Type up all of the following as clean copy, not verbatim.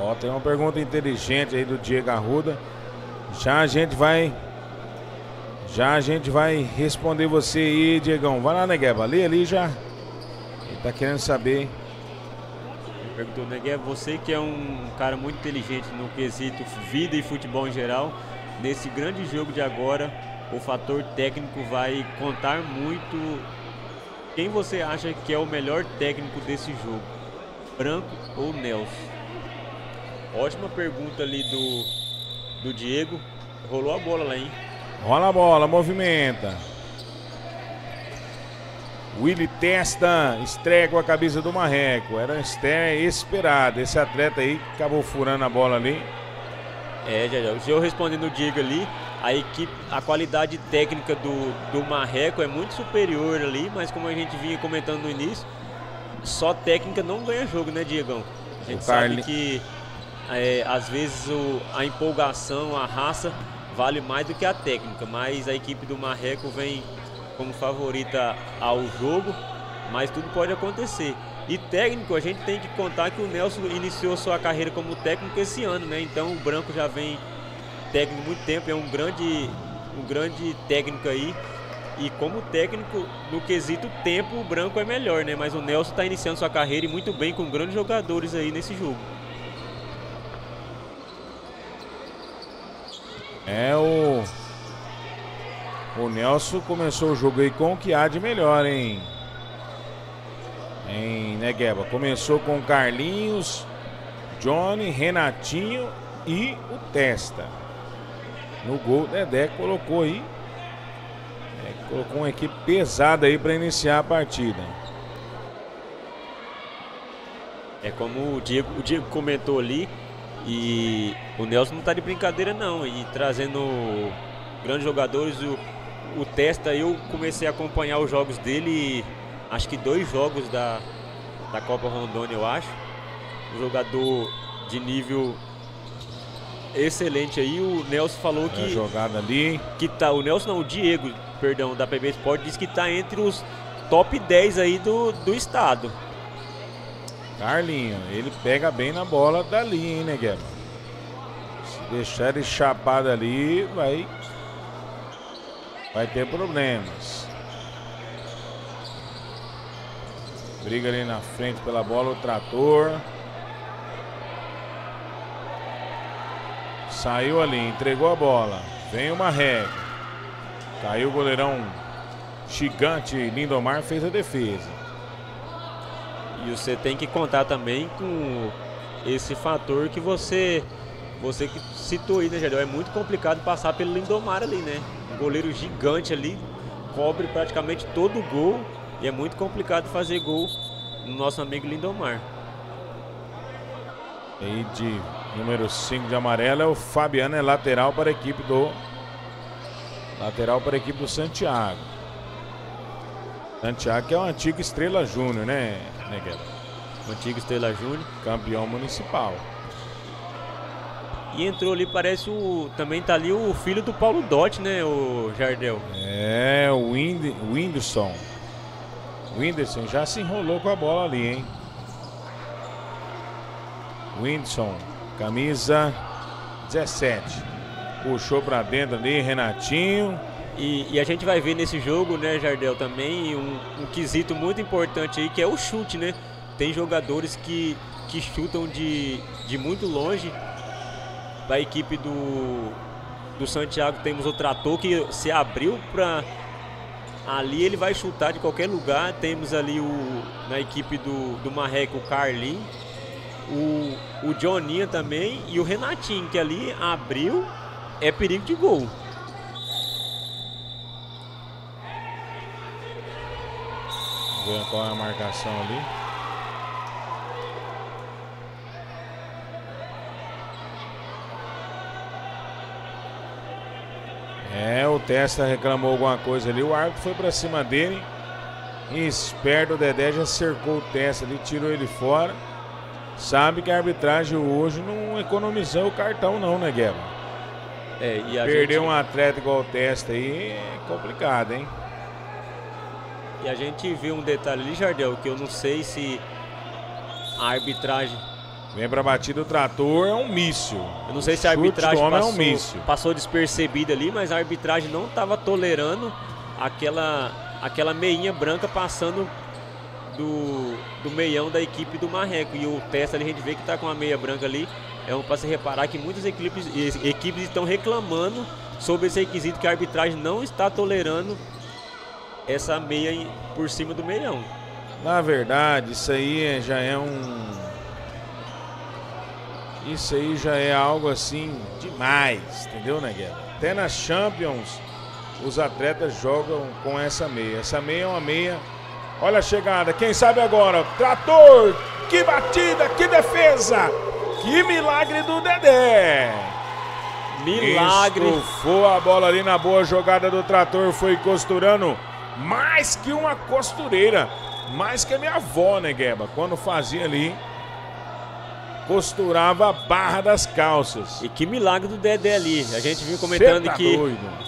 Ó, tem uma pergunta inteligente aí do Diego Arruda. Já a gente vai responder você aí, Diegão. Vai lá, Negueba, lê ali já. Ele tá querendo saber. Ele perguntou, Negueba, você que é um cara muito inteligente no quesito vida e futebol em geral, nesse grande jogo de agora, o fator técnico vai contar muito. Quem você acha que é o melhor técnico desse jogo? Branco ou Nelson? Ótima pergunta ali do Diego. Rolou a bola lá, hein? Rola a bola, movimenta. Willy Testa estreia com a camisa do Marreco. Era uma estreia esperada. Esse atleta aí acabou furando a bola ali. É, já. Eu respondendo o Diego ali, a equipe, a qualidade técnica do Marreco é muito superior ali, mas como a gente vinha comentando no início, só técnica não ganha jogo, né, Diegão? A gente sabe que às vezes a empolgação, a raça vale mais do que a técnica, mas a equipe do Marreco vem como favorita ao jogo, mas tudo pode acontecer. E técnico, a gente tem que contar que o Nelson iniciou sua carreira como técnico esse ano, né? Então o Branco já vem técnico há muito tempo, é um grande técnico aí. E como técnico, no quesito tempo, o Branco é melhor, né? Mas o Nelson está iniciando sua carreira e muito bem, com grandes jogadores aí nesse jogo. É, o Nelson começou o jogo aí com o que há de melhor, hein? Em Negueba. Começou com Carlinhos, Johnny, Renatinho e o Testa. No gol, Dedé colocou aí. Colocou uma equipe pesada aí para iniciar a partida. É como o Diego comentou ali. E o Nelson não tá de brincadeira não, e trazendo grandes jogadores. O Testa, eu comecei a acompanhar os jogos dele, acho que 2 jogos da Copa Rondônia, eu acho. Um jogador de nível excelente aí. O Nelson falou que jogada ali, que tá, o Nelson não, o Diego, perdão, da PB Sport, disse que tá entre os top 10 aí do estado. Carlinho, ele pega bem na bola dali, hein, Negueba? Se deixar ele chapado ali, vai ter problemas. Briga ali na frente pela bola, o Trator. Saiu ali, entregou a bola. Vem o Marreco. Caiu o goleirão gigante Lindomar, fez a defesa. E você tem que contar também com esse fator que você que citou aí, né, Jardel? É muito complicado passar pelo Lindomar ali, né? Um goleiro gigante ali, cobre praticamente todo o gol, e é muito complicado fazer gol no nosso amigo Lindomar. E de número 5 de amarelo é o Fabiano, é lateral para a equipe do Santiago. Santiago que é o antigo Estrela Júnior, né? Antigo Estrela Júnior, campeão municipal. E entrou ali, parece também tá ali o filho do Paulo Dotti, né, o Jardel? É, o Whindersson. O Whindersson já se enrolou com a bola ali, hein? Whindersson, camisa 17. Puxou pra dentro ali, Renatinho. E a gente vai ver nesse jogo, né, Jardel, também um quesito muito importante aí, que é o chute, né? Tem jogadores que chutam de muito longe. Da equipe do Santiago temos o Trator, que se abriu para ali, ele vai chutar de qualquer lugar. Temos ali na equipe do Marreco, o Carlinhos, o Johninha também e o Renatinho, que ali abriu, é perigo de gol. Ver qual é a marcação ali. É, o Testa reclamou alguma coisa ali. O árbitro foi pra cima dele. Esperto, o Dedé já cercou o Testa ali, tirou ele fora. Sabe que a arbitragem hoje não economizou o cartão não, né, Gueba? É, e perder um atleta igual o Testa aí é complicado, hein? E a gente vê um detalhe ali, Jardel, que eu não sei se a arbitragem Vem pra batida o Trator, é um míssil. Eu não sei se a arbitragem passou despercebida ali, mas a arbitragem não estava tolerando aquela meinha branca passando do meião da equipe do Marreco. E o Testa ali, a gente vê que tá com a meia branca ali. É para se reparar que muitas equipes estão reclamando sobre esse requisito, que a arbitragem não está tolerando essa meia por cima do meião. Na verdade, isso aí já é algo assim demais, entendeu, Negueba? Até na Champions os atletas jogam com essa meia. Essa meia é uma meia. Olha a chegada, quem sabe agora, Trator, que batida, que defesa, que milagre do Dedé. Milagre. Estufou a bola ali na boa jogada do Trator, foi costurando mais que uma costureira, mais que a minha avó, Negueba, quando fazia ali, costurava a barra das calças. E que milagre do Dedé ali. A gente viu comentando que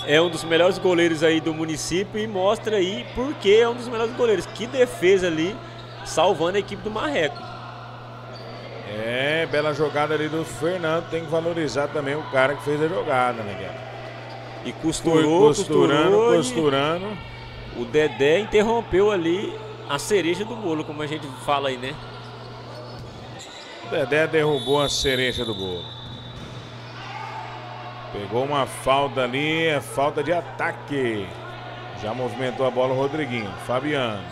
é um dos melhores goleiros aí do município, e mostra aí porque é um dos melhores goleiros. Que defesa ali, salvando a equipe do Marreco. É, bela jogada ali do Fernando. Tem que valorizar também o cara que fez a jogada, né, cara? E costurou, costurando. O Dedé interrompeu ali a cereja do bolo, como a gente fala aí, né? Dedé derrubou a cereja do bolo. Pegou uma falta ali, falta de ataque. Já movimentou a bola o Rodriguinho. Fabiano.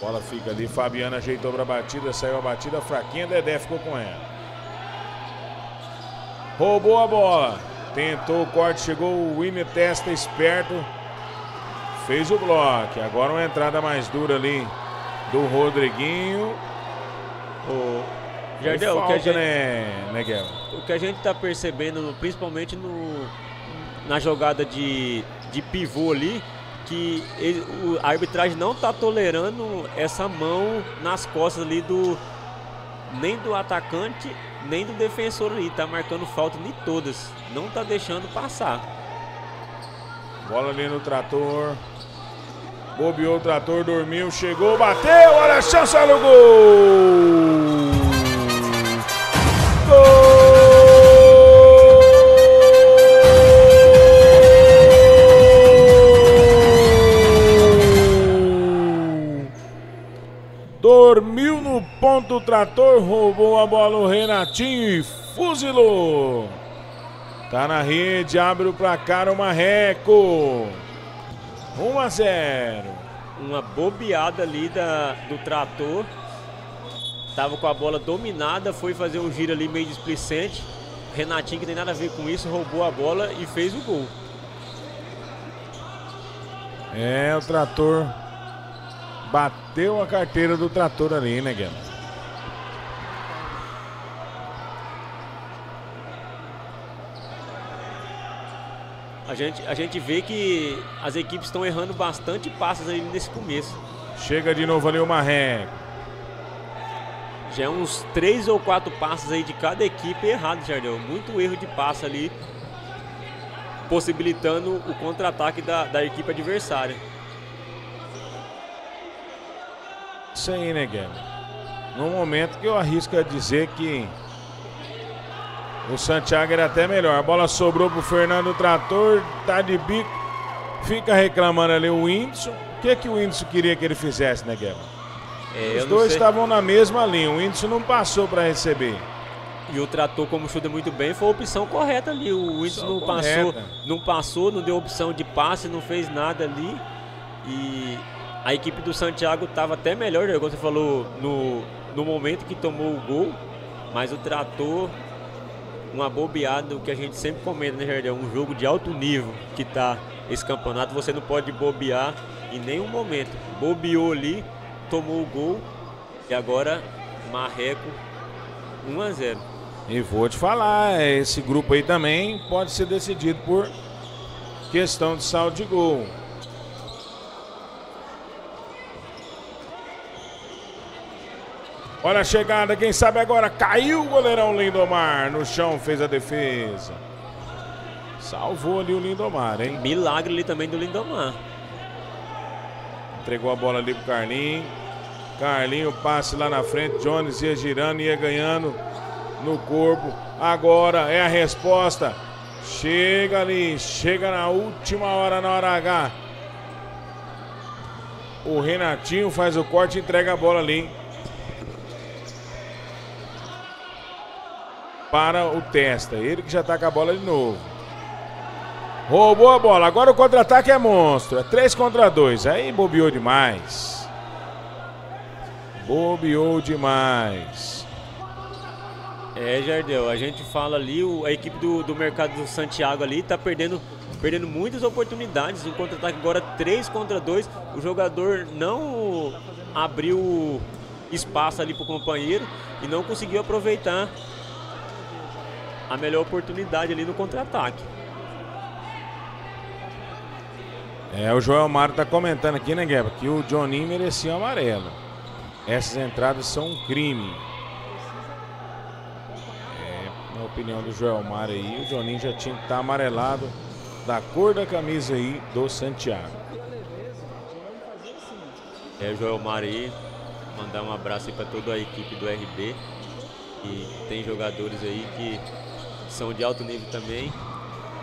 Bola fica ali, Fabiano ajeitou para a batida, saiu a batida fraquinha, Dedé ficou com ela. Roubou a bola. Tentou o corte, chegou o Whindersson, Testa esperto. Fez o bloco. Agora uma entrada mais dura ali do Rodriguinho. Jardel, falta, o que a gente tá percebendo, principalmente na jogada de pivô ali, que a arbitragem não tá tolerando essa mão nas costas ali nem do atacante, nem do defensor ali. Tá marcando falta de todas, não tá deixando passar. Bola ali no Trator. Bobeou o Trator, dormiu, chegou, bateu, olha a chance, olha o gol! Gol! Dormiu no ponto o Trator, roubou a bola o Renatinho e fuzilou! Tá na rede, abre o placar o Marreco. 1-0. Uma bobeada ali do Trator. Tava com a bola dominada, foi fazer um giro ali meio displicente. Renatinho, que tem nada a ver com isso, roubou a bola e fez o gol. É, o Trator bateu a carteira do Trator ali, né, Guilherme? A gente vê que as equipes estão errando bastante passes aí nesse começo. Chega de novo ali o Marreco. Já é uns 3 ou 4 passes aí de cada equipe errado, Jardel. Muito erro de passe ali, possibilitando o contra-ataque da equipe adversária. Isso aí, né, Guilherme? No momento que eu arrisco a dizer que o Santiago era até melhor. A bola sobrou pro Fernando Trator, tá de bico. Fica reclamando ali o Whindersson. O que o Whindersson queria que ele fizesse, né, Guilherme? Os dois estavam na mesma linha. O Whindersson não passou para receber. E o Trator, como chuta muito bem, foi a opção correta ali. O Whindersson não deu opção de passe, não fez nada ali. E a equipe do Santiago tava até melhor, como você falou, no momento que tomou o gol. Mas o Trator, uma bobeada, o que a gente sempre comenta, né, Jardel? Um jogo de alto nível que tá esse campeonato, você não pode bobear em nenhum momento. Bobeou ali, tomou o gol e agora Marreco 1-0. E vou te falar, esse grupo aí também pode ser decidido por questão de saldo de gol. Olha a chegada, quem sabe agora, caiu o goleirão Lindomar, no chão fez a defesa. Salvou ali o Lindomar, hein? Milagre ali também do Lindomar. Entregou a bola ali pro Carlinhos. Carlinho, passe lá na frente, Jones ia girando, ia ganhando no corpo. Agora é a resposta. Chega ali, chega na última hora, na hora H. O Renatinho faz o corte e entrega a bola ali para o Testa. Ele que já tá com a bola de novo. Roubou a bola. Agora o contra-ataque é monstro. É 3 contra 2. Aí bobeou demais. Bobeou demais. É, Jardel, a gente fala ali, a equipe do mercado do Santiago ali tá perdendo muitas oportunidades. O contra-ataque agora 3 contra 2. O jogador não abriu espaço ali pro companheiro e não conseguiu aproveitar a melhor oportunidade ali no contra-ataque. É, o Joel Mário tá comentando aqui, né, Gueba, que o Johninho merecia o amarelo. Essas entradas são um crime. É, na opinião do Joel Mário aí, o Johninho já tinha que estar amarelado da cor da camisa aí do Santiago. É, o Joel Mário aí, mandar um abraço aí pra toda a equipe do RB. E tem jogadores aí que são de alto nível também.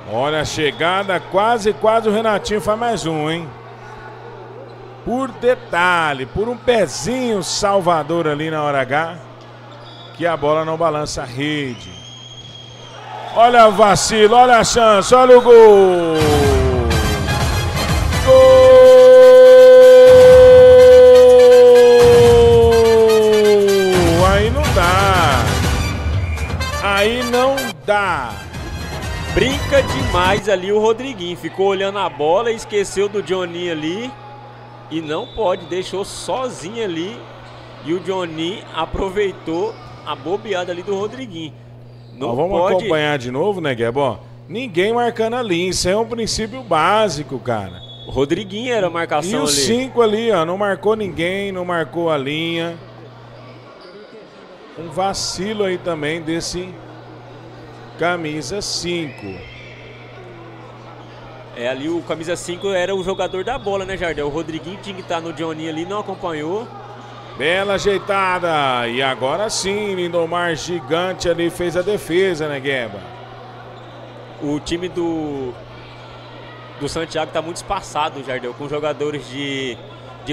Olha a chegada, quase o Renatinho faz mais um, hein? Por detalhe, por um pezinho salvador ali na hora H, que a bola não balança a rede. Olha o vacilo, olha a chance, olha o gol! Gol! Aí não dá. Brinca demais ali o Rodriguinho. Ficou olhando a bola, esqueceu do Johninho ali. E não pode, deixou sozinho ali. E o Johninho aproveitou a bobeada ali do Rodriguinho. Não pode. Vamos acompanhar de novo, né, Guebó? Ninguém marcando ali. Isso é um princípio básico, cara. O Rodriguinho era a marcação ali. E o 5 ali, ó. Não marcou ninguém, não marcou a linha. Um vacilo aí também desse camisa 5. É, ali o camisa 5 era o jogador da bola, né, Jardel? O Rodriguinho tinha que estar no Johninho ali, não acompanhou. Bela ajeitada. E agora sim, Lindomar gigante ali fez a defesa, né, Gueba? O time do Santiago tá muito espaçado, Jardel. Com jogadores de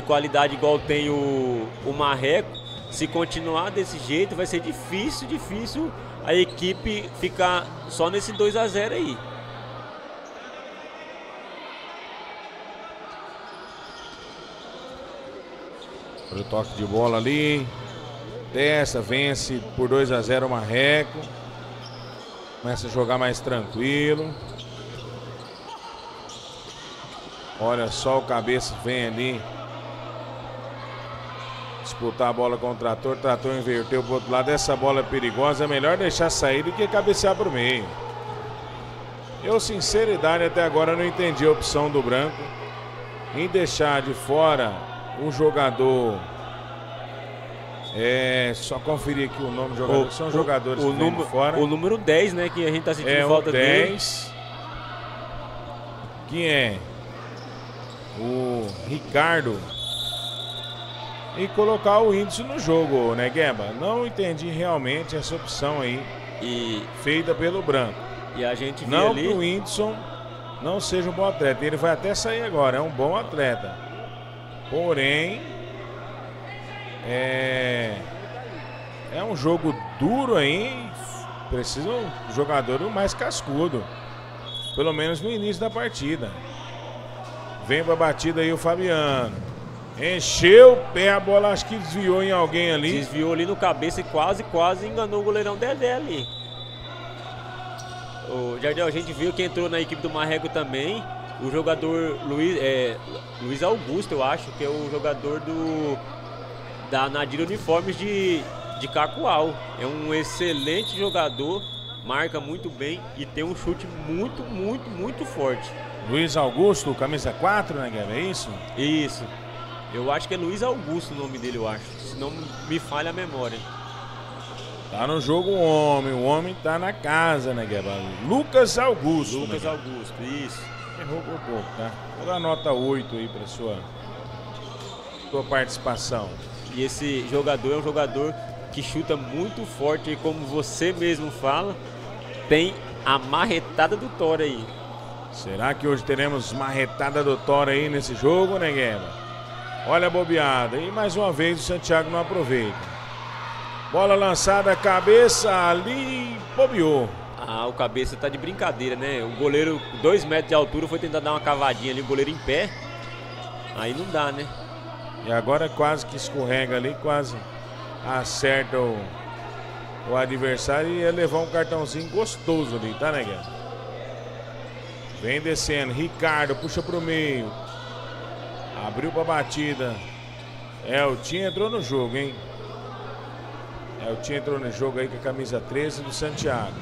qualidade igual tem o Marreco. Se continuar desse jeito, vai ser difícil a equipe ficar só nesse 2-0 aí. Olha o toque de bola ali. Testa vence por 2-0 o Marreco. Começa a jogar mais tranquilo. Olha só, o cabeça vem ali disputar a bola com o Trator. Trator inverteu pro outro lado. Essa bola é perigosa. É melhor deixar sair do que cabecear pro meio. Eu, sinceridade, até agora não entendi a opção do Branco em deixar de fora um jogador. É, só conferir aqui o nome do jogador. São jogadores que vêm de fora. O número 10, né? Que a gente tá sentindo falta dele. 10. Quem é? O Ricardo. E colocar o Whindersson no jogo, né, Gueba? Não entendi realmente essa opção aí feita pelo Branco. E a gente vê ali que o Whindersson não seja um bom atleta. Ele vai até sair agora, é um bom atleta. Porém, é um jogo duro aí. Precisa um jogador mais cascudo, pelo menos no início da partida. Vem pra batida aí o Fabiano. Encheu o pé, a bola acho que desviou em alguém ali. Desviou ali no cabeça e quase enganou o goleirão Dedé ali. O Jardel, a gente viu que entrou na equipe do Marreco também o jogador Luiz Augusto, eu acho, que é o jogador da Nadir Uniformes de Cacoal. É um excelente jogador, marca muito bem e tem um chute muito forte. Luiz Augusto, camisa 4, né, Guilherme? É isso? Isso. Eu acho que é Luiz Augusto o nome dele, eu acho. Se não me falha a memória. Tá no jogo o homem. O homem tá na casa, né, Gueba? Lucas Augusto. Lucas Augusto, isso. Errou por pouco, tá? Vou dar nota 8 aí pra sua participação. E esse jogador é um jogador que chuta muito forte e, como você mesmo fala, tem a marretada do Thor aí. Será que hoje teremos marretada do Thor aí nesse jogo, né, Guilherme? Olha a bobeada. E mais uma vez o Santiago não aproveita. Bola lançada, cabeça ali, bobeou. Ah, o cabeça tá de brincadeira, né? O goleiro, 2 metros de altura, foi tentar dar uma cavadinha ali, o goleiro em pé. Aí não dá, né? E agora quase que escorrega ali, quase acerta o adversário e ia levar um cartãozinho gostoso ali, tá, né, Guilherme? Vem descendo, Ricardo puxa pro meio. Abriu pra batida. Eltinho entrou no jogo, hein? Eltinho entrou no jogo aí com a camisa 13 do Santiago.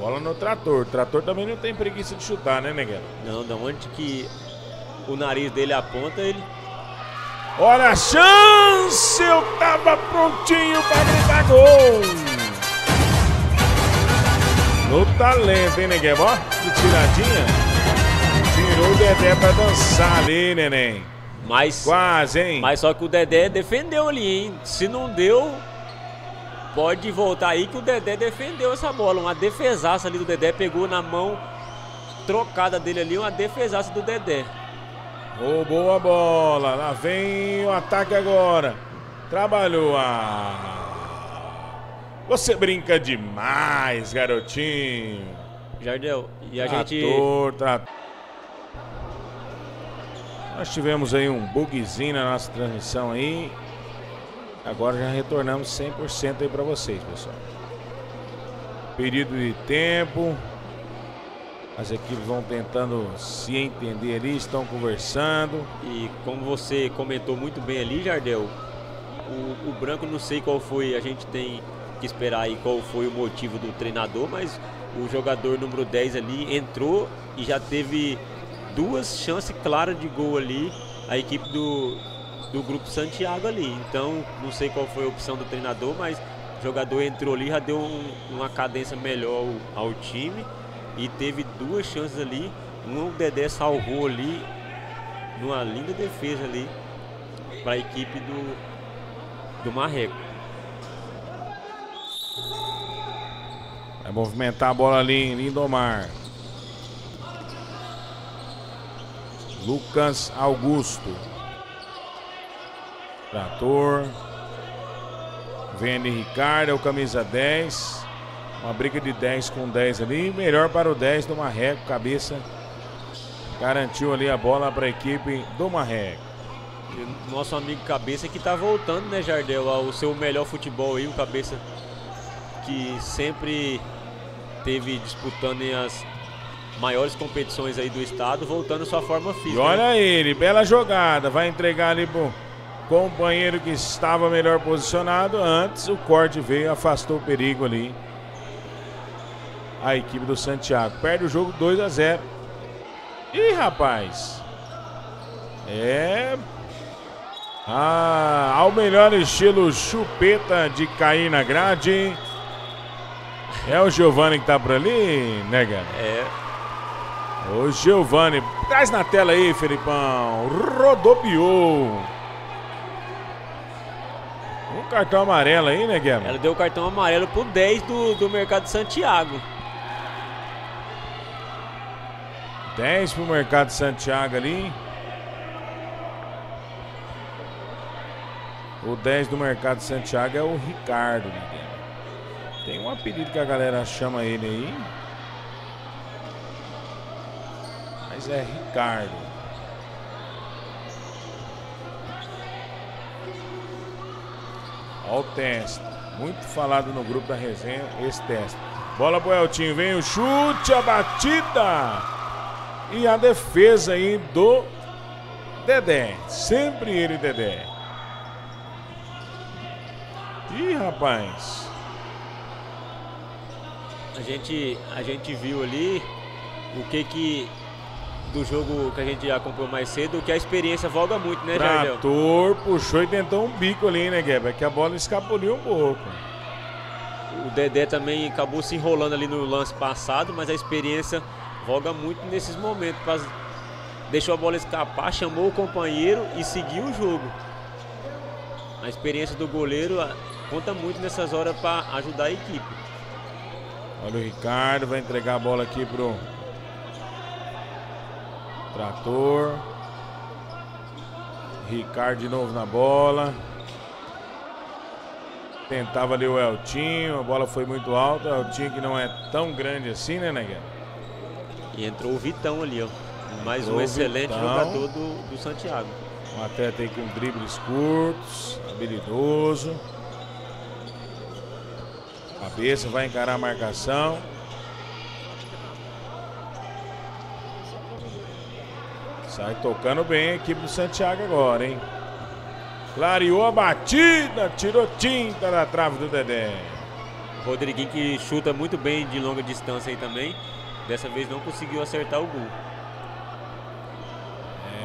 Bola no Trator. O Trator também não tem preguiça de chutar, né, Negueba? Não, da onde que o nariz dele aponta, ele... Olha a chance! Eu tava prontinho pra gritar gol! No talento, hein, Negueba? Ó, que tiradinha! Tirou o Dedé pra dançar ali, neném. Mas, quase, hein? Mas só que o Dedé defendeu ali, hein? Se não deu, pode voltar aí que o Dedé defendeu essa bola. Uma defesaça ali do Dedé, pegou na mão trocada dele ali, uma defesaça do Dedé. Roubou a bola, lá vem o ataque agora. Trabalhou a... Você brinca demais, garotinho. Jardel, e a gente... Nós tivemos aí um bugzinho na nossa transmissão aí. Agora já retornamos 100% aí pra vocês, pessoal. Período de tempo. As equipes vão tentando se entender ali, estão conversando. E como você comentou muito bem ali, Jardel, o Branco, não sei qual foi, a gente tem que esperar aí qual foi o motivo do treinador, mas o jogador número 10 ali entrou e já teve... duas chances claras de gol ali, a equipe do grupo Santiago ali. Então, não sei qual foi a opção do treinador, mas o jogador entrou ali, já deu uma cadência melhor ao time e teve duas chances ali. Um, o Dedé salvou ali, numa linda defesa ali, para a equipe do Marreco. Vai movimentar a bola ali em Lindomar. Lucas Augusto. Trator. Vende Ricardo, é o camisa 10. Uma briga de 10 com 10 ali. Melhor para o 10 do Marreco. Cabeça garantiu ali a bola para a equipe do Marreco. Nosso amigo Cabeça que está voltando, né, Jardel? Ao seu melhor futebol aí. O Cabeça que sempre teve disputando em as maiores competições aí do estado, voltando à sua forma física. E olha, né? Ele, bela jogada, vai entregar ali pro companheiro que estava melhor posicionado. Antes o corte veio, afastou o perigo ali. A equipe do Santiago perde o jogo 2-0. Ih, rapaz. É... Ah, ao melhor estilo chupeta de cair na grade. É o Giovani que tá por ali, nega? É... O Giovani, traz na tela aí, Felipão. Rodopiou. Um cartão amarelo aí, né, Guilherme? Ela deu o cartão amarelo pro 10 do Mercado Santiago. 10 pro Mercado Santiago ali. O 10 do Mercado Santiago é o Ricardo, né, Guilherme? Tem um apelido que a galera chama ele aí. Mas é Ricardo. Olha o Testa. Muito falado no grupo da resenha esse Testa. Bola pro Eltinho. Vem o chute, a batida. E a defesa aí do Dedé. Sempre ele, Dedé. Ih, rapaz. A gente viu ali o que do jogo que a gente acompanhou mais cedo, que a experiência voga muito, né, Jardel? Trator puxou e tentou um bico ali, né, Gueba? Que a bola escapuliu um pouco. O Dedé também acabou se enrolando ali no lance passado, mas a experiência voga muito nesses momentos. Deixou a bola escapar, chamou o companheiro e seguiu o jogo. A experiência do goleiro conta muito nessas horas para ajudar a equipe. Olha o Ricardo, vai entregar a bola aqui pro Trator. Ricardo de novo na bola. Tentava ali o Eltinho, a bola foi muito alta. O Eltinho que não é tão grande assim, né, Negueba? E entrou o Vitão ali, ó. Mais um excelente jogador do Santiago. Um atleta aí com dribles curtos, habilidoso. Cabeça, vai encarar a marcação. Sai tocando bem a equipe do Santiago agora, hein? Clareou a batida, tirou tinta da trave do Dedé. Rodriguinho que chuta muito bem de longa distância aí também. Dessa vez não conseguiu acertar o gol.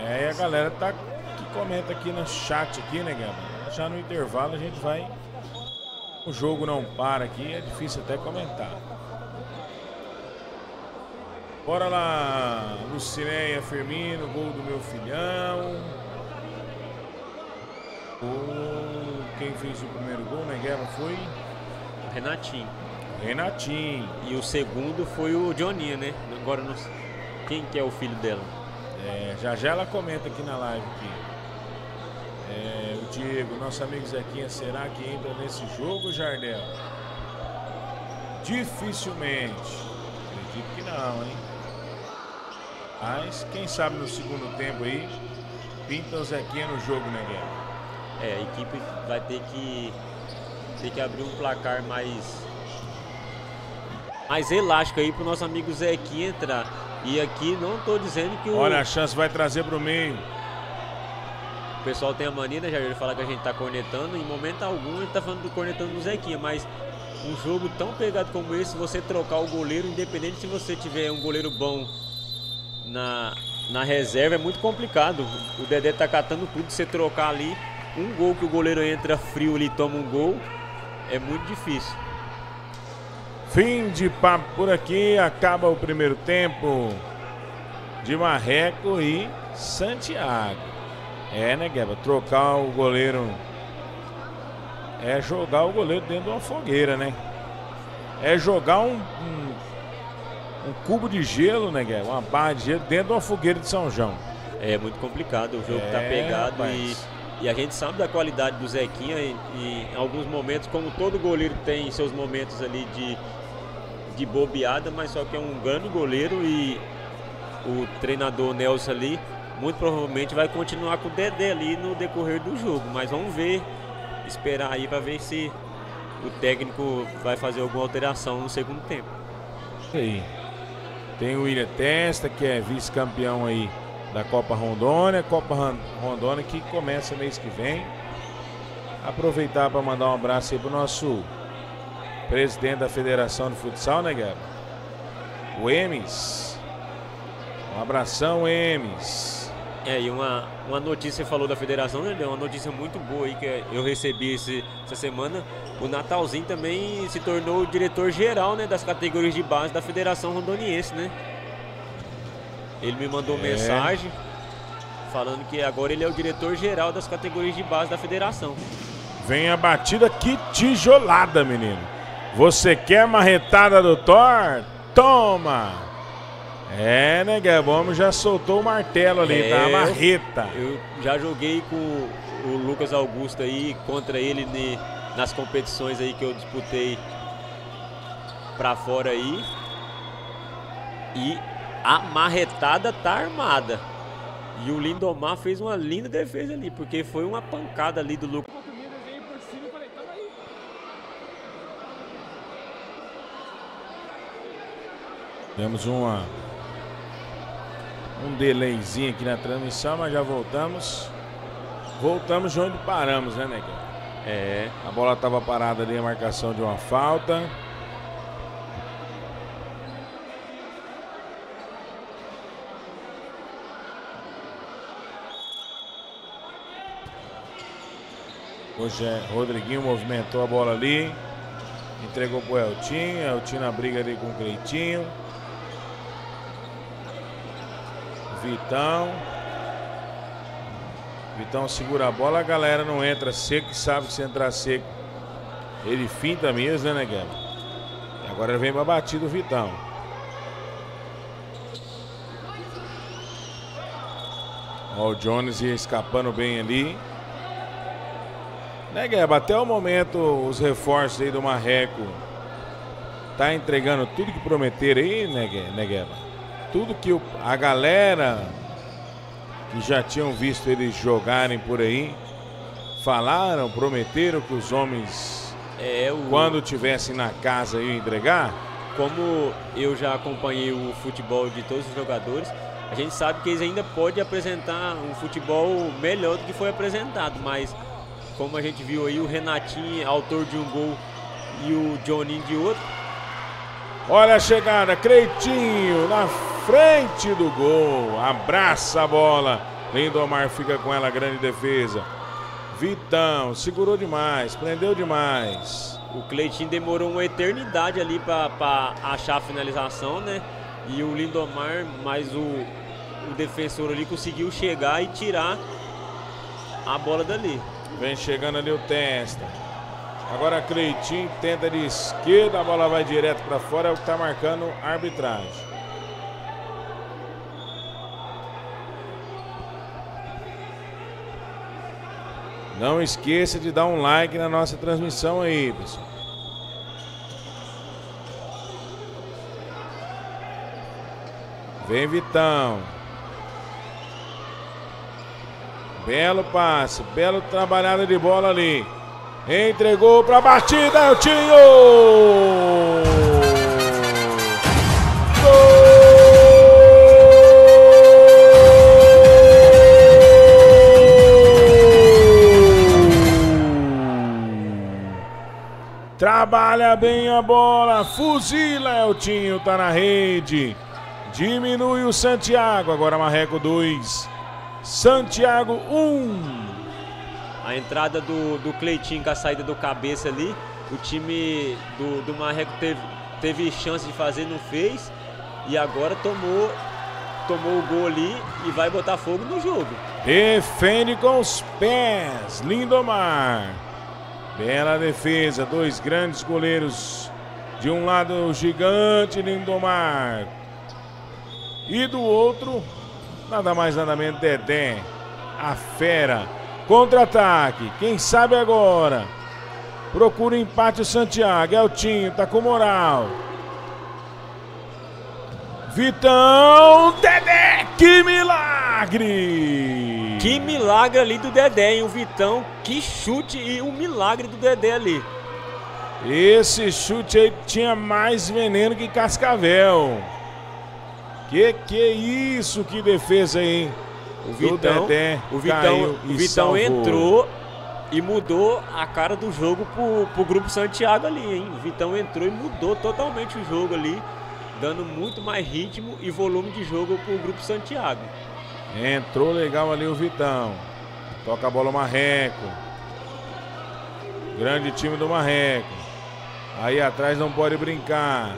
É, e a galera tá, que comenta aqui no chat aqui, né, Guilherme? Já no intervalo a gente vai... O jogo não para aqui, é difícil até comentar. Bora lá, Lucineia, Firmino, gol do meu filhão. Quem fez o primeiro gol, né, Guilherme? Foi... Renatinho. E o segundo foi o Johninha, né? Agora não sei quem que é o filho dela. É, já ela comenta aqui na live aqui. É, o Diego, nosso amigo Zequinha, será que entra nesse jogo, Jardel? Dificilmente. Acredito que não, hein? Mas quem sabe no segundo tempo aí pinta o Zequinha no jogo, né, Guilherme? É, a equipe vai ter que abrir um placar mais elástico aí pro nosso amigo Zequinha entrar. E aqui não tô dizendo que o... Olha, a chance vai trazer pro meio. O pessoal tem a mania, né, Jair, de falar que a gente tá cornetando. Em momento algum ele tá falando do cornetando do Zequinha, mas um jogo tão pegado como esse, você trocar o goleiro, independente se você tiver um goleiro bom na reserva, é muito complicado. O Dedé tá catando tudo, você trocar ali um gol que o goleiro entra frio ali e toma um gol, é muito difícil. Fim de papo por aqui, acaba o primeiro tempo de Marreco e Santiago. É, né, Gueba? Trocar o goleiro é jogar o goleiro dentro de uma fogueira, né? É jogar um cubo de gelo, né, Gueba? Uma barra de gelo dentro de uma fogueira de São João. É muito complicado, o jogo tá pegado, mas... E a gente sabe da qualidade do Zequinha e em alguns momentos, como todo goleiro tem seus momentos ali de bobeada, mas só que é um grande goleiro e o treinador Nelson ali muito provavelmente vai continuar com o Dedé ali no decorrer do jogo. Mas vamos ver, esperar aí para ver se o técnico vai fazer alguma alteração no segundo tempo. Aí. Tem o William Testa, que é vice-campeão aí da Copa Rondônia que começa mês que vem. Aproveitar para mandar um abraço aí pro nosso presidente da Federação de Futsal, né, Guilherme? O Wemis. Um abração, Wemis. É, e uma notícia, falou da Federação, né, uma notícia muito boa aí que eu recebi essa semana. O Natalzinho também se tornou o diretor-geral, né, das categorias de base da Federação Rondoniense, né? Ele me mandou mensagem falando que agora ele é o diretor-geral das categorias de base da federação. Vem a batida, que tijolada, menino. Você quer marretada do Thor? Toma! É, né, Gabão? Já soltou o martelo ali, tá? A marreta. Eu já joguei com o Lucas Augusto aí, contra ele nas competições aí que eu disputei pra fora aí. E... a marretada tá armada. E o Lindomar fez uma linda defesa ali, porque foi uma pancada ali do Lucas. Temos um delayzinho aqui na transmissão, mas já voltamos. Voltamos de onde paramos, né, Negueba? É. A bola tava parada ali, a marcação de uma falta. Hoje é Rodriguinho, movimentou a bola ali, entregou pro Eltinho. Eltinho na briga ali com o Cleitinho. Vitão. Vitão segura a bola, a galera não entra seco, sabe que se entrar seco ele finta mesmo, né, Negueba? E agora vem pra batida o Vitão. Ó, o Jones ia escapando bem ali. Negueba, até o momento os reforços aí do Marreco tá entregando tudo que prometeram aí, Negueba. Tudo que a galera que já tinham visto eles jogarem por aí falaram, prometeram que os homens quando tivessem na casa iam entregar. Como eu já acompanhei o futebol de todos os jogadores, a gente sabe que eles ainda podem apresentar um futebol melhor do que foi apresentado, mas como a gente viu aí, o Renatinho autor de um gol e o Johninha de outro. Olha a chegada, Cleitinho na frente do gol, abraça a bola, Lindomar fica com ela, grande defesa. Vitão segurou demais, prendeu demais. O Cleitinho demorou uma eternidade ali para achar a finalização, né? E o Lindomar, mas o defensor ali conseguiu chegar e tirar a bola dali. Vem chegando ali o Testa. Agora Cleitinho tenta de esquerda, a bola vai direto para fora, é o que está marcando a arbitragem. Não esqueça de dar um like na nossa transmissão aí, pessoal. Vem Vitão. Belo passe, belo trabalhada de bola ali. Entregou para a batida, Eltinho! Trabalha bem a bola, fuzila, Eltinho, tá na rede. Diminui o Santiago, agora Marreco 2, Santiago 1. A entrada do Cleitinho com a saída do cabeça ali, o time do Marreco teve chance de fazer, não fez. E agora tomou o gol ali e vai botar fogo no jogo. Defende com os pés, Lindomar. Bela defesa, dois grandes goleiros. De um lado o gigante Lindomar e do outro nada mais nada menos Dedé, a fera. Contra-ataque, quem sabe agora. Procura o empate o Santiago, Eltinho, tá com moral. Vitão, Dedé, que milagre! Que milagre ali do Dedé, hein? O Vitão, que chute e o milagre do Dedé ali. Esse chute aí tinha mais veneno que cascavel. Que é isso, que defesa aí, hein? O Vitão entrou e mudou a cara do jogo pro grupo Santiago ali, hein? O Vitão entrou e mudou totalmente o jogo ali, dando muito mais ritmo e volume de jogo pro grupo Santiago. Entrou legal ali o Vitão. Toca a bola o Marreco. Grande time do Marreco. Aí atrás não pode brincar.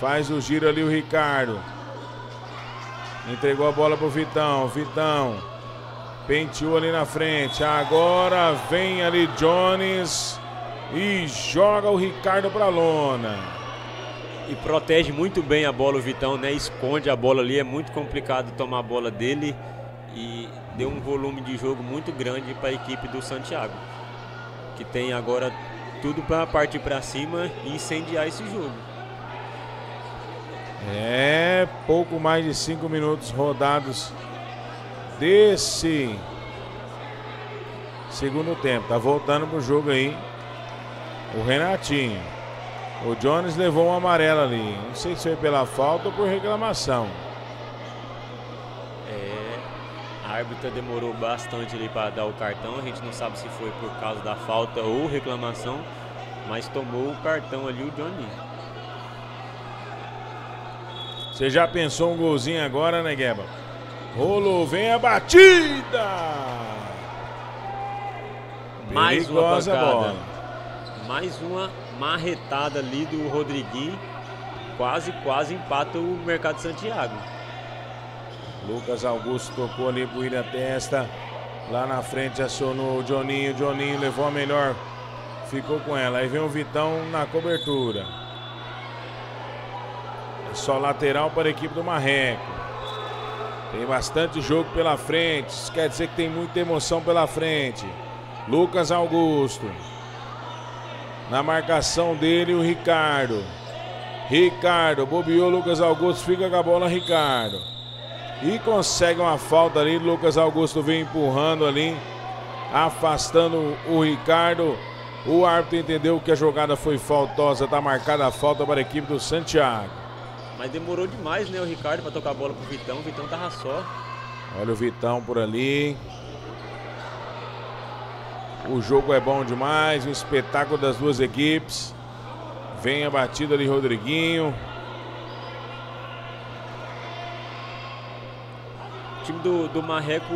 Faz o giro ali o Ricardo. Entregou a bola pro Vitão, Vitão penteou ali na frente. Agora vem ali Jones e joga o Ricardo pra lona. E protege muito bem a bola o Vitão, né? Esconde a bola ali, é muito complicado tomar a bola dele. E deu um volume de jogo muito grande para a equipe do Santiago, que tem agora tudo para partir para cima e incendiar esse jogo. É, pouco mais de 5 minutos rodados desse segundo tempo. Tá voltando pro jogo aí o Renatinho. O Jones levou um amarelo ali. Não sei se foi pela falta ou por reclamação. É, a árbitra demorou bastante ali para dar o cartão. A gente não sabe se foi por causa da falta ou reclamação, mas tomou o cartão ali o Johninha. Você já pensou um golzinho agora, né, Negueba? Rolo, vem a batida! Mais perigosa uma pancada. Bola. Mais uma marretada ali do Rodriguinho. Quase empata o Mercado Santiago. Lucas Augusto tocou ali pro Ilha Testa. Lá na frente acionou o Johninho. Johninho levou a melhor. Ficou com ela. Aí vem o Vitão na cobertura. É só lateral para a equipe do Marreco. Tem bastante jogo pela frente. Isso quer dizer que tem muita emoção pela frente. Lucas Augusto. Na marcação dele o Ricardo. Ricardo bobeou, Lucas Augusto fica com a bola, Ricardo. E consegue uma falta ali. Lucas Augusto vem empurrando ali, afastando o Ricardo. O árbitro entendeu que a jogada foi faltosa. Tá marcada a falta para a equipe do Santiago. Mas demorou demais, né, o Ricardo para tocar a bola pro Vitão. O Vitão tava só. Olha o Vitão por ali. O jogo é bom demais, um espetáculo das duas equipes. Vem a batida de Rodriguinho. O time do Marreco,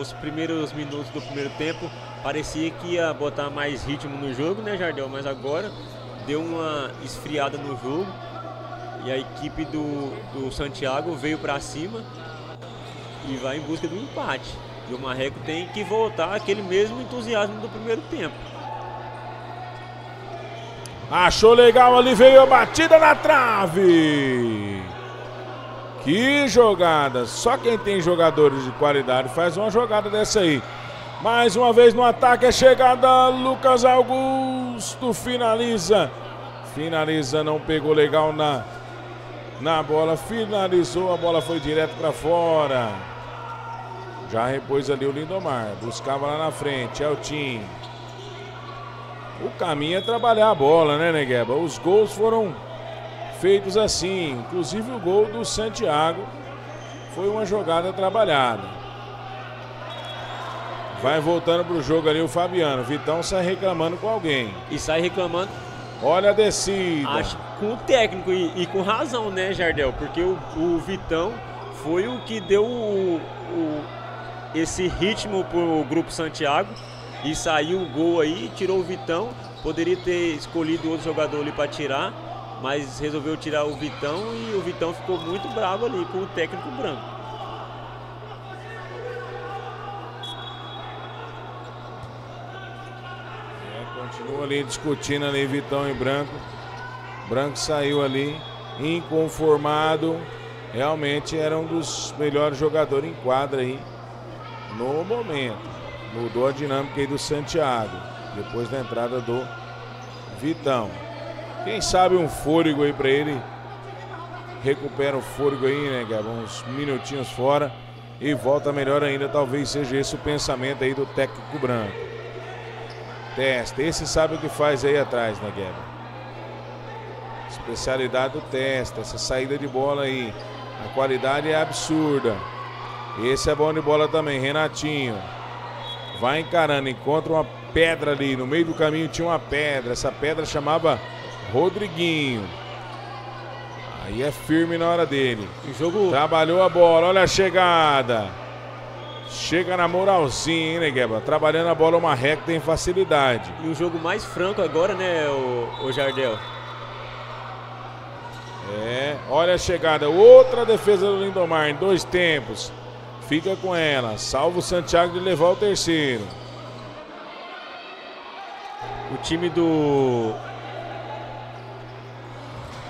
os primeiros minutos do primeiro tempo, parecia que ia botar mais ritmo no jogo, né, Jardel? Mas agora deu uma esfriada no jogo. E a equipe do Santiago veio para cima e vai em busca do empate. E o Marreco tem que voltar aquele mesmo entusiasmo do primeiro tempo. Achou legal ali, veio a batida na trave. Que jogada! Só quem tem jogadores de qualidade faz uma jogada dessa aí. Mais uma vez no ataque, é chegada, Lucas Augusto finaliza. Finaliza, não pegou legal na bola, finalizou, a bola foi direto para fora. Já repôs ali o Lindomar, buscava lá na frente, Eltinho. O caminho é trabalhar a bola, né, Negueba? Os gols foram feitos assim, inclusive o gol do Santiago foi uma jogada trabalhada. Vai voltando pro jogo ali o Fabiano, Vitão sai reclamando com alguém. E sai reclamando. Olha a descida. Acho com o técnico e com razão, né, Jardel? Porque o Vitão foi o que deu esse ritmo para o grupo Santiago e saiu o gol aí, tirou o Vitão. Poderia ter escolhido outro jogador ali para tirar, mas resolveu tirar o Vitão e o Vitão ficou muito bravo ali com o técnico Branco. Continua ali discutindo ali Vitão e Branco. Branco saiu ali inconformado. Realmente era um dos melhores jogadores em quadra aí no momento. Mudou a dinâmica aí do Santiago depois da entrada do Vitão. Quem sabe um fôlego aí pra ele. Recupera o fôlego aí, né, Gabão? Uns minutinhos fora e volta melhor ainda. Talvez seja esse o pensamento aí do técnico Branco. Testa, esse sabe o que faz aí atrás, né, Gabão? Especialidade do Testa, essa saída de bola aí. A qualidade é absurda. Esse é bom de bola também, Renatinho. Vai encarando, encontra uma pedra ali. No meio do caminho tinha uma pedra. Essa pedra chamava Rodriguinho. Aí é firme na hora dele. Trabalhou a bola, olha a chegada. Chega na moralzinha, hein, Negueba? Trabalhando a bola, uma reta tem facilidade. E o jogo mais franco agora, né, o Jardel? É, olha a chegada, outra defesa do Lindomar em dois tempos. Fica com ela, salvo o Santiago de levar o terceiro. O time do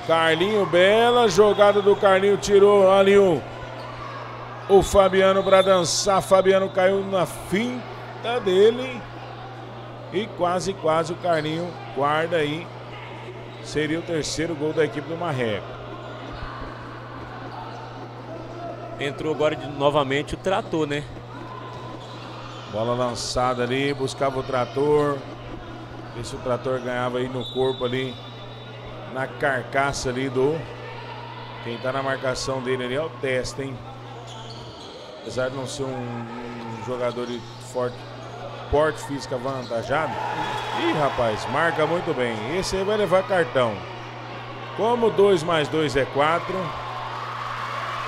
Carlinho, bela jogada do Carlinho, tirou ali o Fabiano para dançar. Fabiano caiu na finta dele e quase o Carlinho guarda aí. Seria o terceiro gol da equipe do Marreco. Entrou agora novamente o Trator, né? Bola lançada ali, buscava o Trator. Vê se o Trator ganhava aí no corpo ali, na carcaça ali do... Quem tá na marcação dele ali é o Testa, hein? Apesar de não ser um jogador de forte porte físico avantajado. Ih, rapaz, marca muito bem. Esse aí vai levar cartão. Como 2 mais 2 é 4.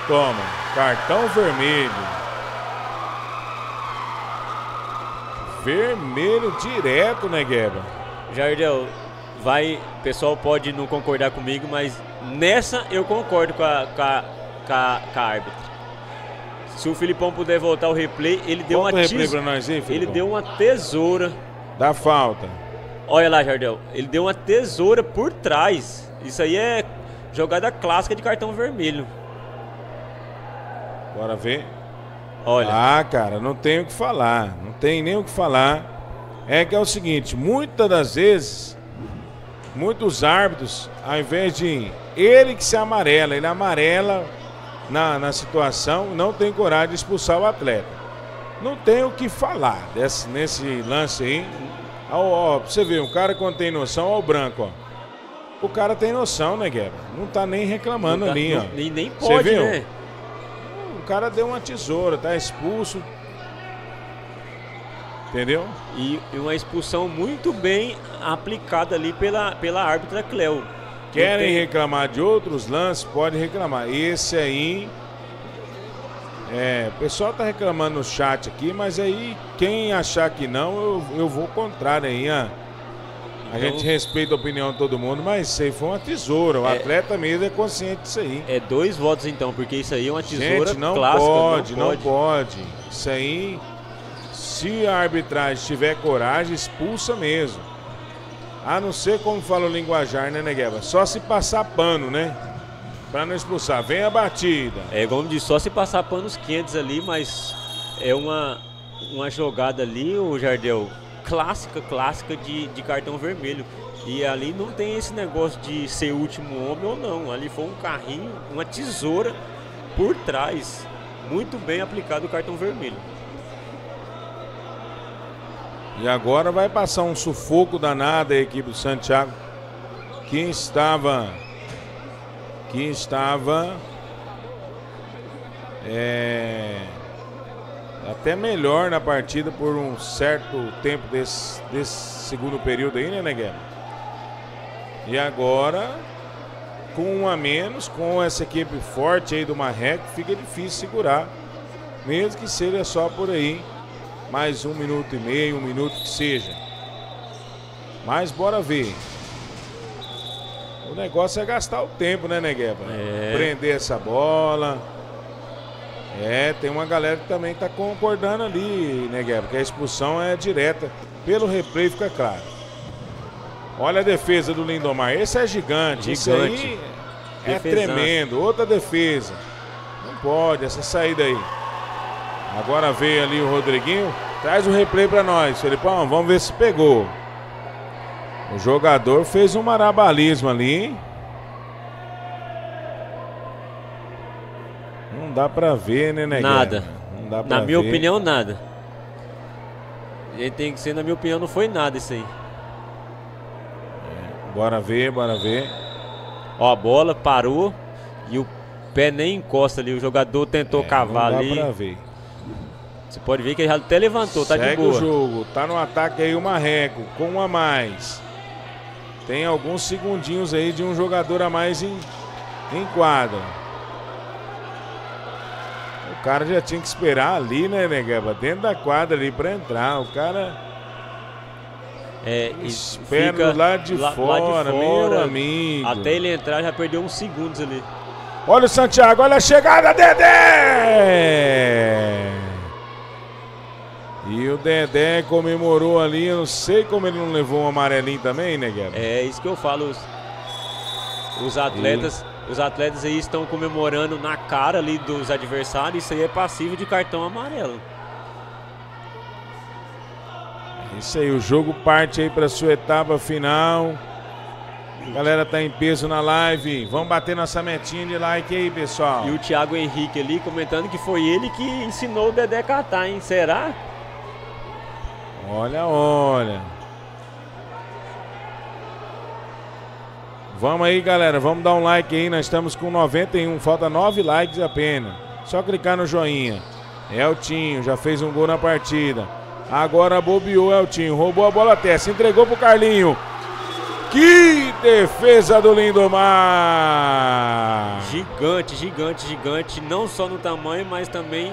Toma, cartão vermelho. Vermelho direto, né, Gueba? Jardel, vai, pessoal pode não concordar comigo, mas nessa eu concordo com a árbitra. Se o Felipão puder voltar o replay, ele deu uma tesoura. Ele deu uma tesoura. Dá falta. Olha lá, Jardel. Ele deu uma tesoura por trás. Isso aí é jogada clássica de cartão vermelho. Bora ver. Olha. Ah, cara, não tem o que falar. Não tem nem o que falar. É que é o seguinte, muitas das vezes, muitos árbitros, ao invés de ele que se amarela, ele amarela na situação, não tem coragem de expulsar o atleta. Não tem o que falar nesse lance aí. Ó, pra você ver, o cara quando tem noção, ó o branco, ó. O cara tem noção, né, Gueba? Não tá nem reclamando tá, ali, ó. Nem pode, viu? Né? O cara deu uma tesoura, tá expulso. Entendeu? E uma expulsão muito bem aplicada ali pela árbitra Cleo. Querem reclamar de outros lances, pode reclamar. Esse aí... o pessoal tá reclamando no chat aqui, mas aí quem achar que não, eu vou contrário aí, ó. A gente respeita a opinião de todo mundo, mas isso aí foi uma tesoura. O atleta mesmo é consciente disso aí. É 2 votos então, porque isso aí é uma tesoura clássica. Não pode. Isso aí, se a arbitragem tiver coragem, expulsa mesmo. A não ser como fala o linguajar, né, Negueba? Só se passar pano, né? Pra não expulsar. Vem a batida. É, como diz, só se passar panos quentes ali, mas é uma jogada ali, o Jardel... Clássica de cartão vermelho. E ali não tem esse negócio de ser último homem ou não. Ali foi um carrinho, uma tesoura por trás. Muito bem aplicado o cartão vermelho. E agora vai passar um sufoco danado a equipe do Santiago, que estava até melhor na partida por um certo tempo desse segundo período aí, né, Negueba? E agora, com um a menos, com essa equipe forte aí do Marreco, fica difícil segurar. Mesmo que seja só por aí, mais 1 minuto e meio, 1 minuto que seja. Mas bora ver. O negócio é gastar o tempo, né, Negueba? É. Prender essa bola... tem uma galera que também tá concordando ali, né, Guilherme? Porque a expulsão é direta. Pelo replay fica claro. Olha a defesa do Lindomar. Esse é gigante. Isso aí é defesaço. Tremendo. Outra defesa. Não pode essa saída aí. Agora veio ali o Rodriguinho. Traz o replay pra nós, Felipão. Vamos ver se pegou. O jogador fez um marabalismo ali. Não dá pra ver, né, Negueba? Nada. Não dá pra ver. Na minha opinião, nada. Ele tem que ser, na minha opinião, não foi nada isso aí. Bora ver. Ó, a bola parou e o pé nem encosta ali. O jogador tentou cavar ali. Não dá pra ver. Você pode ver que ele até levantou, tá de boa. Segue o jogo, tá no ataque aí o Marreco, com um a mais. Tem alguns segundinhos aí de um jogador a mais em quadra. O cara já tinha que esperar ali, né, Negueba? Dentro da quadra ali pra entrar. O cara espera lá de fora, meu amigo. Até ele entrar já perdeu uns segundos ali. Olha o Santiago, olha a chegada, Dedé! E o Dedé comemorou ali. Eu não sei como ele não levou um amarelinho também, Negueba. É isso que eu falo. Os atletas aí estão comemorando na cara ali dos adversários. Isso aí é passível de cartão amarelo. Isso aí, o jogo parte aí para sua etapa final. A galera tá em peso na live. Vamos bater nossa metinha de like aí, pessoal. E o Thiago Henrique ali comentando que foi ele que ensinou o Dedé a catar, hein? Será? Olha. Vamos aí, galera, vamos dar um like aí. Nós estamos com 91, falta 9 likes apenas. Só clicar no joinha. Eltinho já fez um gol na partida. Agora bobeou Eltinho, roubou a bola até, se entregou pro Carlinho. Que defesa do Lindomar! Gigante, não só no tamanho, mas também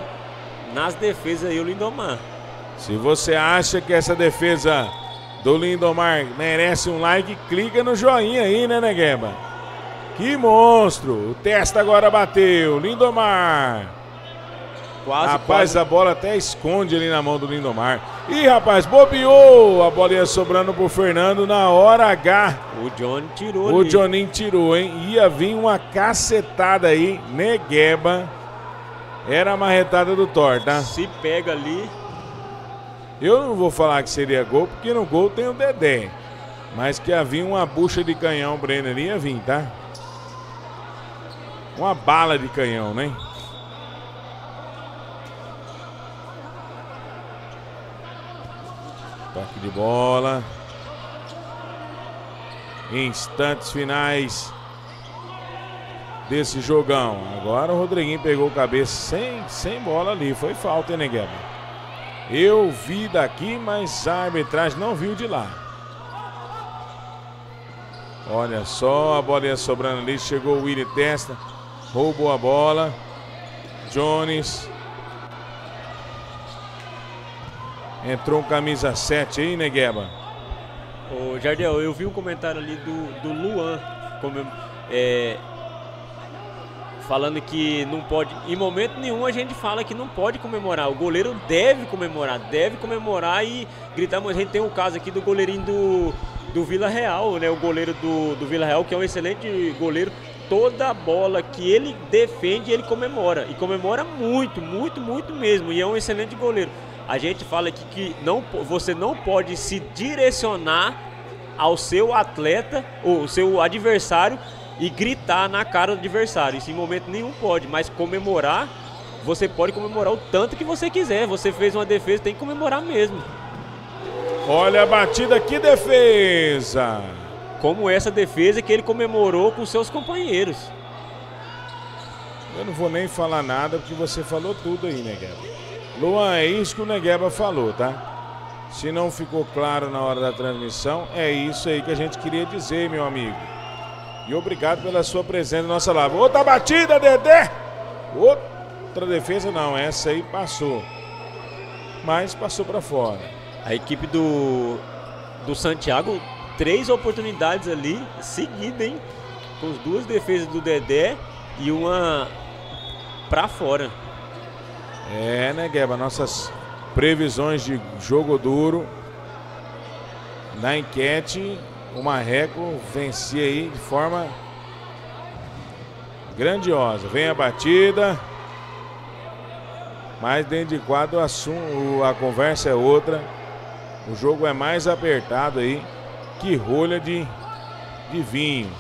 nas defesas aí o Lindomar. Se você acha que essa defesa do Lindomar merece um like, clica no joinha aí, né, Negueba? Que monstro! O Testa agora bateu, Lindomar. Quase, rapaz, quase. A bola até esconde ali na mão do Lindomar. Ih, rapaz, bobeou. A bola ia sobrando pro Fernando na hora H. O Johnny tirou. O Johninho tirou, hein? Ia vir uma cacetada aí. Negueba. Era a marretada do Thor, tá? Se pega ali. Eu não vou falar que seria gol, porque no gol tem o Dedé. Mas que havia uma bucha de canhão, Breno, ali ia vir, tá? Uma bala de canhão, né? Toque de bola. Instantes finais desse jogão. Agora o Rodriguinho pegou o cabeça sem bola ali. Foi falta, hein, Negueba? Eu vi daqui, mas a arbitragem não viu de lá. Olha só, a bola ia sobrando ali. Chegou o Willi Testa. Roubou a bola. Jones. Entrou um camisa 7 aí, Negueba. Ô, Jardel, eu vi um comentário ali do Luan falando que não pode, em momento nenhum a gente fala que não pode comemorar. O goleiro deve comemorar e gritar. Mas a gente tem um caso aqui do goleirinho do Vila Real, né? O goleiro do Vila Real, que é um excelente goleiro. Toda a bola que ele defende, ele comemora. E comemora muito, muito, muito mesmo. E é um excelente goleiro. A gente fala aqui que não, você não pode se direcionar ao seu atleta ou ao seu adversário e gritar na cara do adversário. Isso em momento nenhum pode, mas comemorar, você pode comemorar o tanto que você quiser. Você fez uma defesa, tem que comemorar mesmo. Olha a batida, que defesa! Como essa defesa que ele comemorou com seus companheiros. Eu não vou nem falar nada porque você falou tudo aí, né, Gabriel? Luan, é isso que o Negueba falou, tá? Se não ficou claro na hora da transmissão, é isso aí que a gente queria dizer, meu amigo. E obrigado pela sua presença na nossa live. Outra batida, Dedé! Outra defesa não, essa aí passou. Mas passou pra fora. A equipe do Santiago, 3 oportunidades ali, seguida, hein? Com as 2 defesas do Dedé e uma pra fora. É, né, Gueba? Nossas previsões de jogo duro. Na enquete, o Marreco vencia aí de forma grandiosa. Vem a batida. Mas dentro de quadro a conversa é outra. O jogo é mais apertado aí. Que rolha de vinho.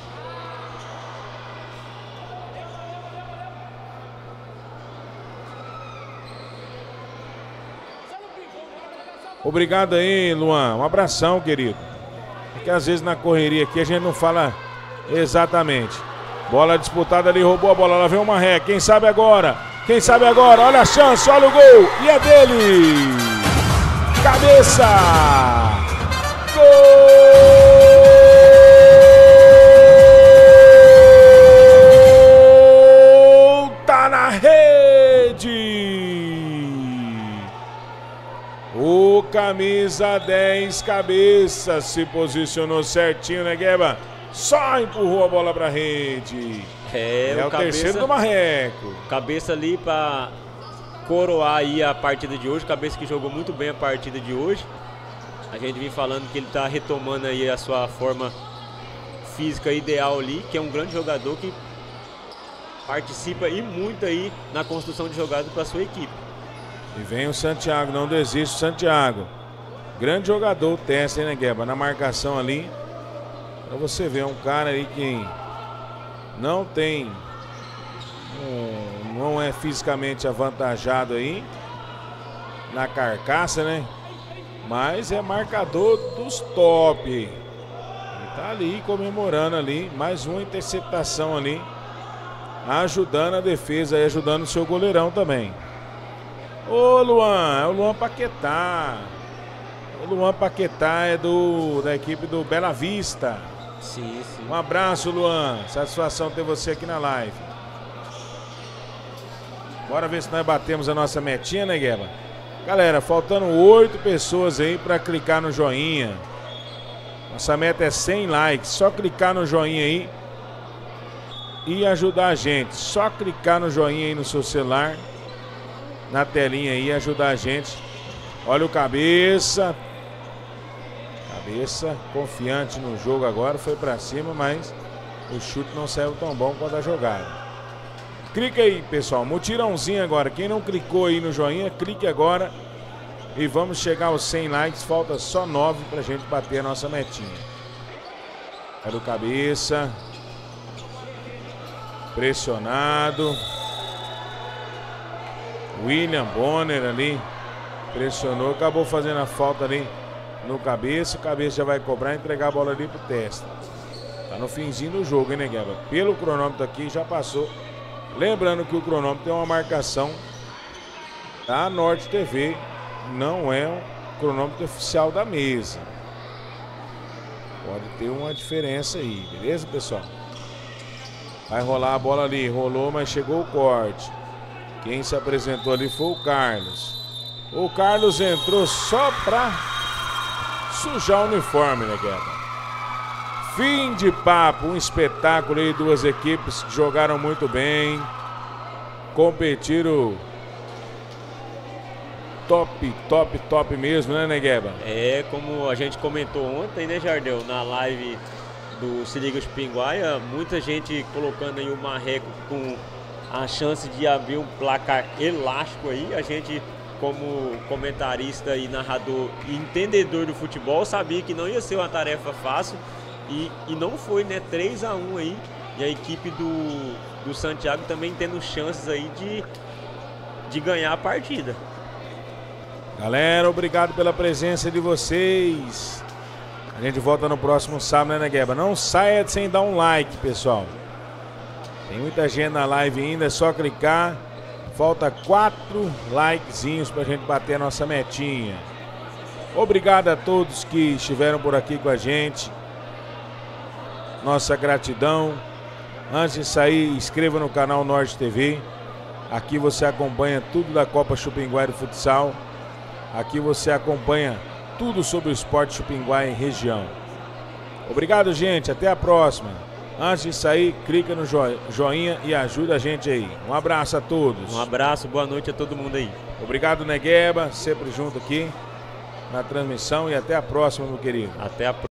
Obrigado aí, Luan. Um abração, querido. É que às vezes na correria aqui a gente não fala exatamente. Bola disputada ali, roubou a bola. Lá vem o Marreco. Quem sabe agora? Quem sabe agora? Olha a chance, olha o gol. E é dele. Cabeça. Gol. Camisa 10, cabeça, se posicionou certinho, né, Gueba? Só empurrou a bola pra rede. É o cabeça, terceiro do Marreco. Cabeça ali pra coroar aí a partida de hoje. Cabeça que jogou muito bem a partida de hoje. A gente vem falando que ele tá retomando aí a sua forma física ideal ali, que é um grande jogador que participa e muito aí na construção de jogada pra sua equipe. E vem o Santiago, não desiste o Santiago. Grande jogador o Testa, hein, Negueba? Na marcação ali. Pra você ver, é um cara aí que não tem... Não é fisicamente avantajado aí. Na carcaça, né? Mas é marcador dos top. Ele tá ali comemorando ali. Mais uma interceptação ali. Ajudando a defesa e ajudando o seu goleirão também. Ô Luan, é o Luan Paquetá. O Luan Paquetá é da equipe do Bela Vista. Sim, sim. Um abraço, Luan. Satisfação ter você aqui na live. Bora ver se nós batemos a nossa metinha, né, Gueba? Galera, faltando 8 pessoas aí pra clicar no joinha. Nossa meta é 100 likes. Só clicar no joinha aí e ajudar a gente. Só clicar no joinha aí no seu celular na telinha aí, ajudar a gente. Olha o cabeça. Cabeça, confiante no jogo agora, foi pra cima, mas o chute não saiu tão bom quanto a jogada. Clica aí, pessoal, mutirãozinho agora. Quem não clicou aí no joinha, clique agora. E vamos chegar aos 100 likes. Falta só 9 pra gente bater a nossa metinha. Olha o cabeça. Pressionado. William Bonner ali. Pressionou, acabou fazendo a falta ali no cabeça. O cabeça já vai cobrar e entregar a bola ali pro Testa. Tá no finzinho do jogo, hein, Negueba? Pelo cronômetro aqui, já passou. Lembrando que o cronômetro tem uma marcação da Norte TV. Não é um cronômetro oficial da mesa. Pode ter uma diferença aí, beleza, pessoal? Vai rolar a bola ali. Rolou, mas chegou o corte. Quem se apresentou ali foi o Carlos. O Carlos entrou só pra sujar o uniforme, né, Guerra? Fim de papo, um espetáculo aí. Duas equipes jogaram muito bem. Competiram top mesmo, né, Negueba? É, como a gente comentou ontem, né, Jardel, na live do Se Liga os Pinguaia, muita gente colocando aí o Marreco com a chance de abrir um placar elástico aí. A gente, como comentarista e narrador e entendedor do futebol, sabia que não ia ser uma tarefa fácil e não foi, né? 3-1 aí, e a equipe do Santiago também tendo chances aí de ganhar a partida. Galera, obrigado pela presença de vocês. A gente volta no próximo sábado, né, Negueba? Não saia sem dar um like, pessoal. Tem muita gente na live ainda, é só clicar. Falta 4 likezinhos pra gente bater a nossa metinha. Obrigado a todos que estiveram por aqui com a gente. Nossa gratidão. Antes de sair, inscreva no canal Norte TV. Aqui você acompanha tudo da Copa Chupinguaia de Futsal. Aqui você acompanha tudo sobre o esporte Chupinguaia em região. Obrigado, gente. Até a próxima. Antes de sair, clica no joinha e ajuda a gente aí. Um abraço a todos. Um abraço, boa noite a todo mundo aí. Obrigado, Negueba, sempre junto aqui na transmissão, e até a próxima, meu querido. Até a próxima.